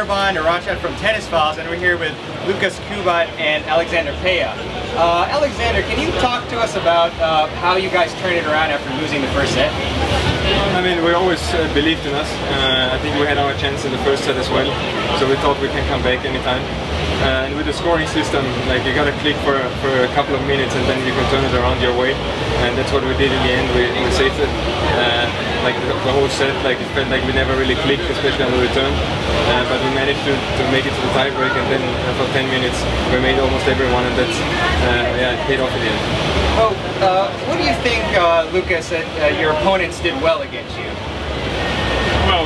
Mehrban or Rashad from Tennis Files, and we're here with Lukasz Kubot and Alexander Peya. Alexander, can you talk to us about how you guys turned it around after losing the first set? I mean, we always believed in us. I think we had our chance in the first set as well, so we thought we can come back anytime. And with the scoring system, like, you gotta click for a couple of minutes and then you can turn it around your way. And that's what we did in the end. We saved it. Like the whole set, like, it felt like we never really clicked, especially on the return. But we managed to make it to the tiebreak, and then for 10 minutes we made almost everyone, and that's yeah, it paid off in the end. Oh, what do you think, Lukasz, that your opponents did well against you? Well,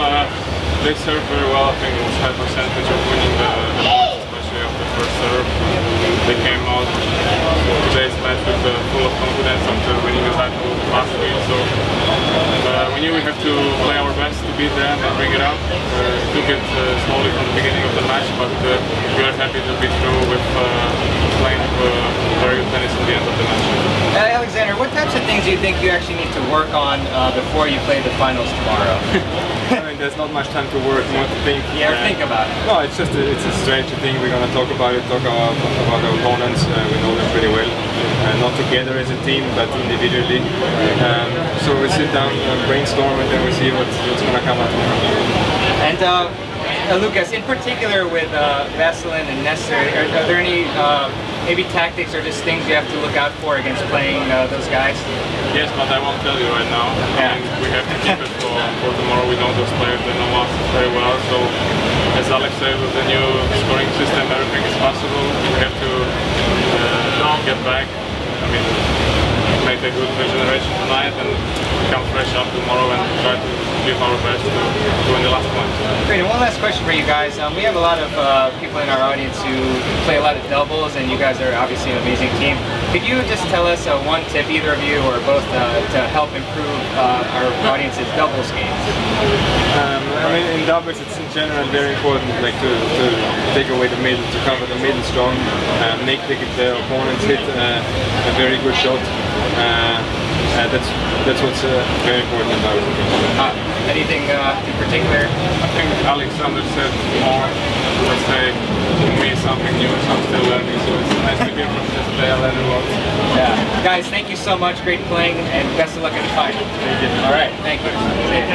they served very well. I think it was high percentage of winning the first serve. They came out today's match with full of confidence after winning the title last week. So we knew we have to play our best to beat them and bring it up. We took it slowly from the beginning of the match, but we are happy to be through with playing very good tennis at the end of the match. Alexander, what types of things do you think you actually need to work on before you play the finals tomorrow? There's not much time to work, more to think. Yeah, think about it. No, it's just it's a strategy thing. We're gonna talk about it, about our opponents. We know them pretty well, not together as a team, but individually. So we sit down, brainstorm, and then we see what's gonna come out tomorrow. And Lukasz, in particular with Veselin and Nestor, are there any maybe tactics or just things you have to look out for against playing those guys? Yes, but I won't tell you right now. Yeah. I mean, we have to keep it for tomorrow. We know those players, they know us very well. So, as Alex said, with the new scoring system, everything is possible. We have to get back. I mean, make a good regeneration tonight and come fresh up tomorrow and try to give our best to win the last one. Great, and one last question for you guys. We have a lot of people in our audience who play a lot of doubles, and you guys are obviously an amazing team. Could you just tell us one tip, either of you or both, to help improve our audience's doubles games? I mean, in doubles it's in general very important, like, to take away the middle, to cover the middle strong, make the opponents hit a very good shot. That's what's very important about it. Anything in particular? I think Alexander said more, let's say, to me something new, so I'm still learning, so it's nice to hear from this player. Yeah. Guys, thank you so much, great playing, and best of luck in the final. Alright, thank you.